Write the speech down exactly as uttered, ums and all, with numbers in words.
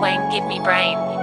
Wayne, give me brain.